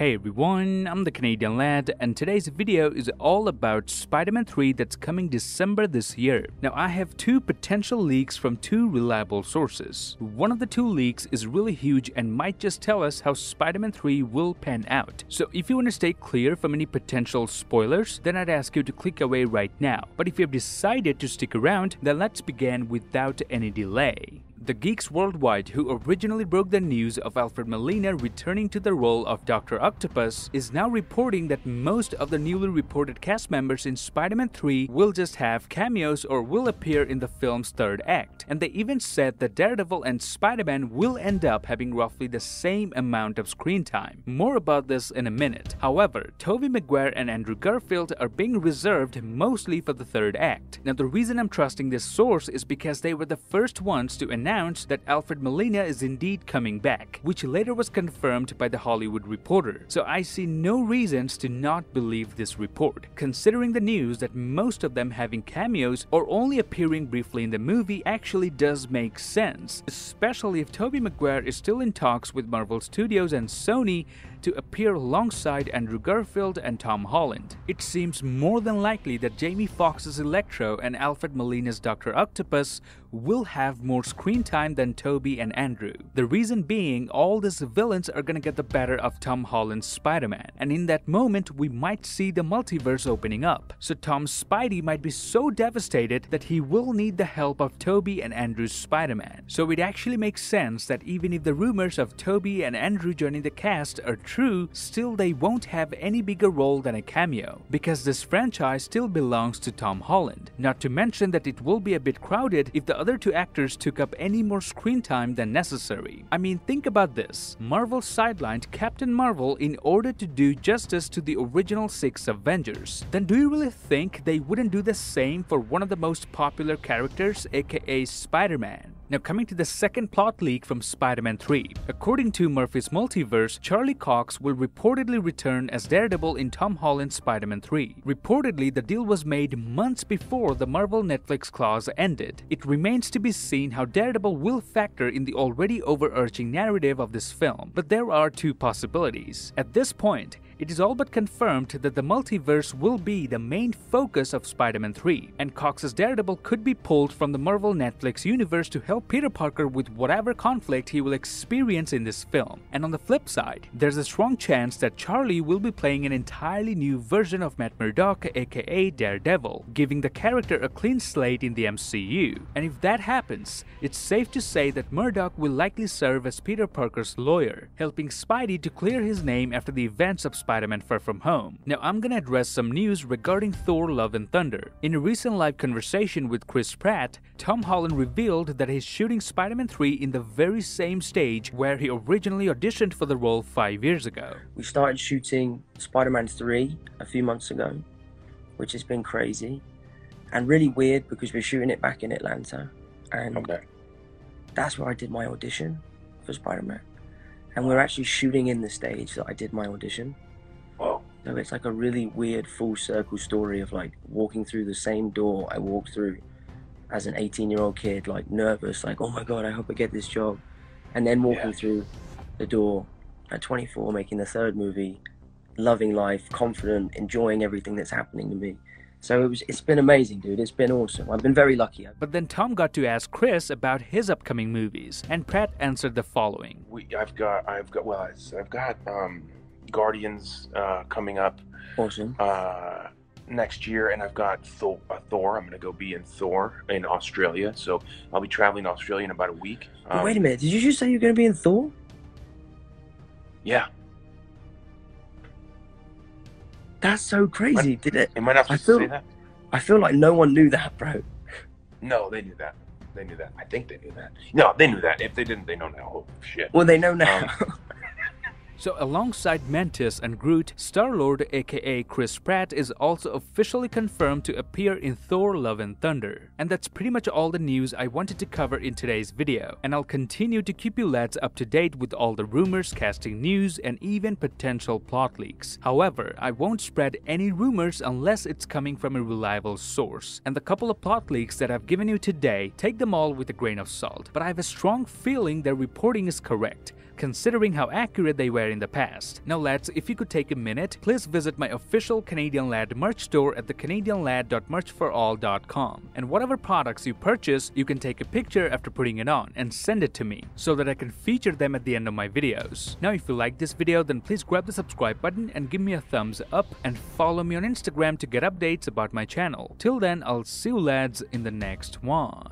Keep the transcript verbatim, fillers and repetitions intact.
Hey everyone, I'm the Canadian Lad, and today's video is all about Spider-Man three that's coming December this year. Now I have two potential leaks from two reliable sources. One of the two leaks is really huge and might just tell us how Spider-Man three will pan out. So if you want to stay clear from any potential spoilers, then I'd ask you to click away right now. But if you have decided to stick around, then let's begin without any delay. The Geeks Worldwide, who originally broke the news of Alfred Molina returning to the role of Doctor Octopus, is now reporting that most of the newly reported cast members in Spider-Man three will just have cameos or will appear in the film's third act. And they even said that Daredevil and Spider-Man will end up having roughly the same amount of screen time. More about this in a minute. However, Tobey Maguire and Andrew Garfield are being reserved mostly for the third act. Now, the reason I'm trusting this source is because they were the first ones to announce announced that Alfred Molina is indeed coming back, which later was confirmed by The Hollywood Reporter. So I see no reasons to not believe this report, considering the news that most of them having cameos or only appearing briefly in the movie actually does make sense, especially if Tobey Maguire is still in talks with Marvel Studios and Sony to appear alongside Andrew Garfield and Tom Holland. It seems more than likely that Jamie Foxx's Electro and Alfred Molina's Doctor Octopus will have more screen time than Tobey and Andrew. The reason being, all these villains are gonna get the better of Tom Holland's Spider-Man, and in that moment we might see the multiverse opening up. So Tom's Spidey might be so devastated that he will need the help of Tobey and Andrew's Spider-Man. So it actually makes sense that even if the rumors of Tobey and Andrew joining the cast are true, still they won't have any bigger role than a cameo, because this franchise still belongs to Tom Holland. Not to mention that it will be a bit crowded if the other two actors took up any more screen time than necessary. I mean, think about this. Marvel sidelined Captain Marvel in order to do justice to the original six Avengers. Then do you really think they wouldn't do the same for one of the most popular characters, aka Spider-Man? Now, coming to the second plot leak from Spider-Man three. According to Murphy's Multiverse, Charlie Cox will reportedly return as Daredevil in Tom Holland's Spider-Man three. Reportedly, the deal was made months before the Marvel Netflix clause ended. It remains to be seen how Daredevil will factor in the already overarching narrative of this film, but there are two possibilities. At this point, it is all but confirmed that the multiverse will be the main focus of Spider-Man three, and Cox's Daredevil could be pulled from the Marvel Netflix universe to help Peter Parker with whatever conflict he will experience in this film. And on the flip side, there's a strong chance that Charlie will be playing an entirely new version of Matt Murdock, aka Daredevil, giving the character a clean slate in the M C U. And if that happens, it's safe to say that Murdock will likely serve as Peter Parker's lawyer, helping Spidey to clear his name after the events of Spider-Man Spider-Man Far From Home. Now, I'm gonna address some news regarding Thor: Love and Thunder. In a recent live conversation with Chris Pratt, Tom Holland revealed that he's shooting Spider-Man three in the very same stage where he originally auditioned for the role five years ago. We started shooting Spider-Man three a few months ago, which has been crazy and really weird because we're shooting it back in Atlanta, and okay. That's where I did my audition for Spider-Man, and we're actually shooting in the stage that I did my audition. So it's like a really weird full circle story of like walking through the same door I walked through as an eighteen year old kid, like nervous, like, oh my God, I hope I get this job. And then walking yeah. through the door at twenty-four, making the third movie, loving life, confident, enjoying everything that's happening to me. So it was, it's been amazing, dude. It's been awesome. I've been very lucky. But then Tom got to ask Chris about his upcoming movies, and Pratt answered the following. We, I've got, I've got, well, I've got, um, Guardians uh, coming up awesome. uh, next year, and I've got Thor, uh, Thor. I'm going to go be in Thor in Australia, so I'll be traveling to Australia in about a week. Um, wait a minute, did you just say you're going to be in Thor? Yeah. That's so crazy, did it? Am I not supposed to say that? I feel like no one knew that, bro. No, they knew that. They knew that. I think they knew that. No, they knew that. If they didn't, they know now. Oh, shit. Well, they know now. Um, So alongside Mantis and Groot, Star-Lord, aka Chris Pratt, is also officially confirmed to appear in Thor: Love and Thunder. And that's pretty much all the news I wanted to cover in today's video, and I'll continue to keep you lads up to date with all the rumors, casting news, and even potential plot leaks. However, I won't spread any rumors unless it's coming from a reliable source, and the couple of plot leaks that I've given you today, take them all with a grain of salt, but I have a strong feeling their reporting is correct, considering how accurate they were in the past. Now lads, if you could take a minute, please visit my official Canadian Lad merch store at the canadian lad dot merch for all dot com, and whatever products you purchase, you can take a picture after putting it on and send it to me so that I can feature them at the end of my videos. Now if you like this video, then please grab the subscribe button and give me a thumbs up, and follow me on Instagram to get updates about my channel. Till then, I'll see you lads in the next one.